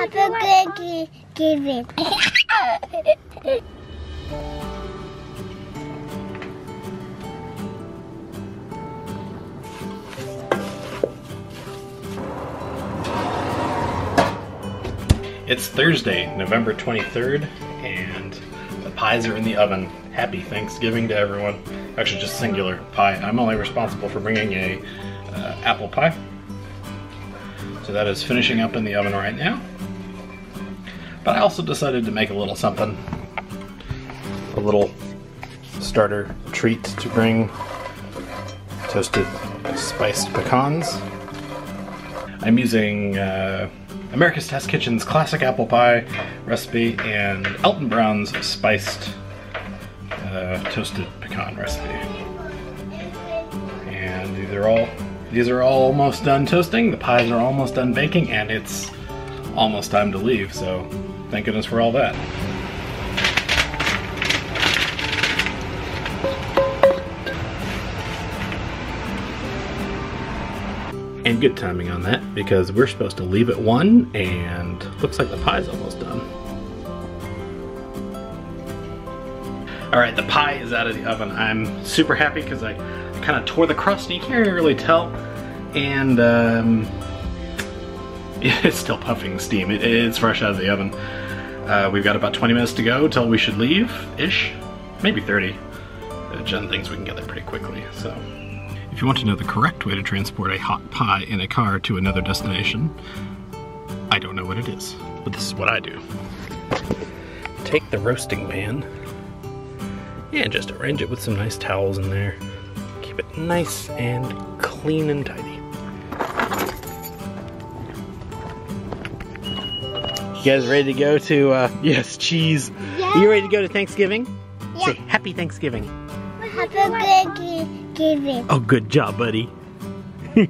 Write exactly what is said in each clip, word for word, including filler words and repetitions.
Have a good giving. It's Thursday, November twenty-third, and the pies are in the oven. Happy Thanksgiving to everyone. Actually, just singular pie. I'm only responsible for bringing a uh, apple pie. So that is finishing up in the oven right now. But I also decided to make a little something, a little starter treat to bring: toasted spiced pecans. I'm using uh, America's Test Kitchen's classic apple pie recipe and Elton Brown's spiced uh, toasted pecan recipe. And these are all These are all almost done toasting, the pies are almost done baking, and it's almost time to leave, so thank goodness for all that. And good timing on that, because we're supposed to leave at one, and looks like the pie's almost done. Alright, the pie is out of the oven. I'm super happy because I kind of tore the crust and you can't really tell, and um, it's still puffing steam. It, it's fresh out of the oven. Uh, we've got about twenty minutes to go till we should leave-ish, maybe thirty. Jen thinks we can get there pretty quickly. So, if you want to know the correct way to transport a hot pie in a car to another destination, I don't know what it is, but this is what I do. Take the roasting pan. Yeah, and just arrange it with some nice towels in there. Keep it nice and clean and tidy. You guys ready to go to, uh, yes, cheese. Yeah. You ready to go to Thanksgiving? Yeah. Say happy Thanksgiving. Happy Thanksgiving. Oh, good job, buddy. You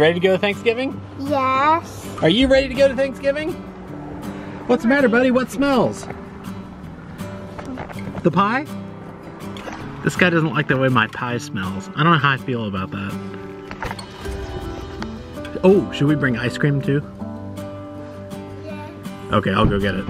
ready to go to Thanksgiving? Yes. Are you ready to go to Thanksgiving? What's the matter, buddy? What smells? The pie? This guy doesn't like the way my pie smells. I don't know how I feel about that. Oh, should we bring ice cream too? Yeah. Okay, I'll go get it.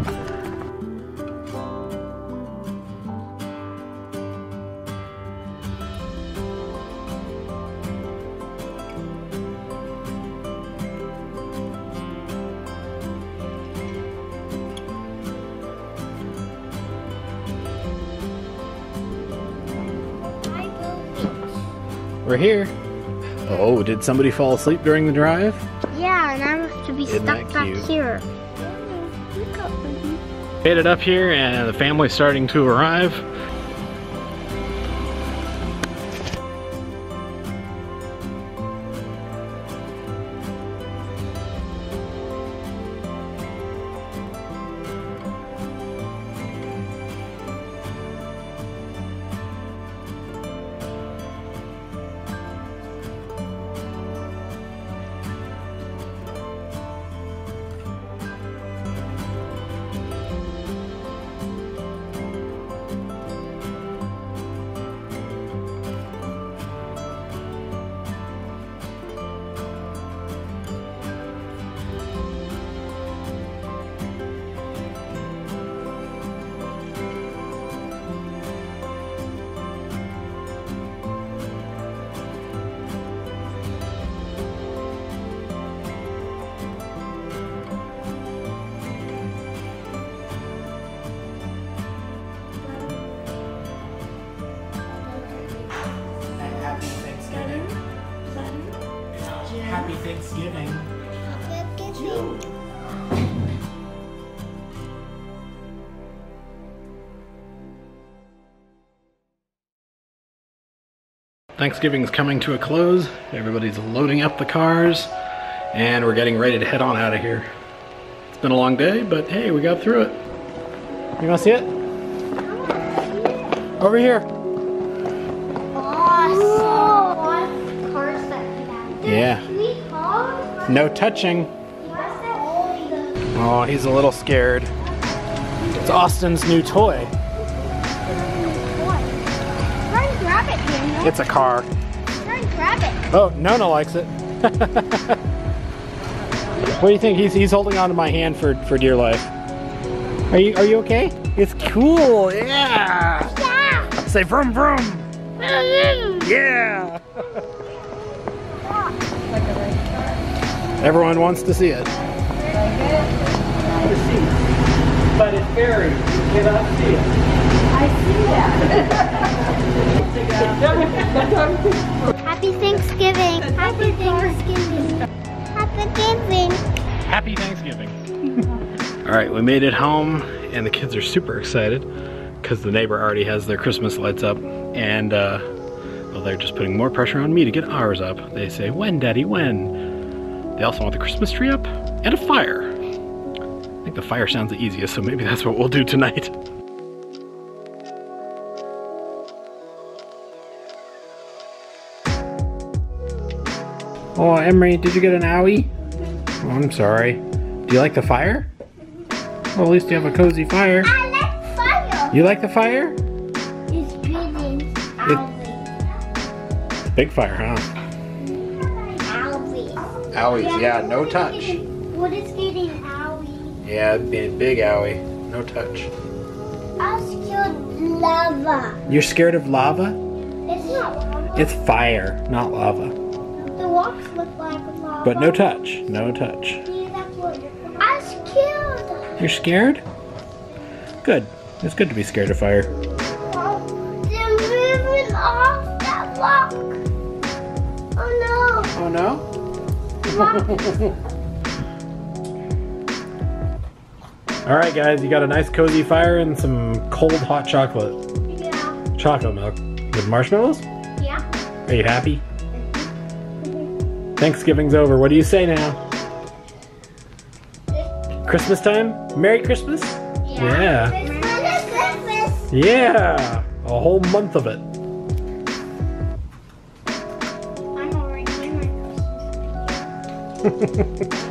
We're here. Oh, did somebody fall asleep during the drive? Yeah, and I have to be Isn't stuck back here. Made it up here, and the family's starting to arrive. Happy Thanksgiving. Happy Thanksgiving. Thanksgiving's coming to a close. Everybody's loading up the cars, and we're getting ready to head on out of here. It's been a long day, but hey, we got through it. You wanna see it? Over here. Yeah. No touching. Oh, he's a little scared. It's Austin's new toy. It's a car. Oh, Nona likes it. What do you think? He's he's holding onto my hand for for dear life. Are you are you okay? It's cool. Yeah. Yeah. Say vroom vroom. Yeah. Everyone wants to see it. But it's buried. You cannot see it. I see that. Happy Thanksgiving. Happy Thanksgiving. Happy Thanksgiving. Happy Thanksgiving. All right, we made it home, and the kids are super excited because the neighbor already has their Christmas lights up, and uh, well, they're just putting more pressure on me to get ours up. They say, "When, Daddy? When?" They also want the Christmas tree up and a fire. I think the fire sounds the easiest, so maybe that's what we'll do tonight. Oh, Emery, did you get an owie? Oh, I'm sorry. Do you like the fire? Well, at least you have a cozy fire. I like fire. You like the fire? It's big and owie. Big fire, huh? Owie. Owies, yeah, no touch. What is getting owie? Yeah, being big owie, no touch. I'm scared of lava. You're scared of lava? It's not lava. It's fire, not lava. The rocks look like lava. But no touch, no touch. I'm scared. You're scared? Good. It's good to be scared of fire. Oh, they're moving off that rock. Oh no. Oh no? Rock. Alright guys, you got a nice cozy fire and some cold hot chocolate. Yeah. Chocolate milk. With marshmallows? Yeah. Are you happy? Mm-hmm. Thanksgiving's over. What do you say now? Christmas, Christmas time? Merry Christmas? Yeah. Yeah. Christmas. Yeah. A whole month of it. I'm already doing my Christmas.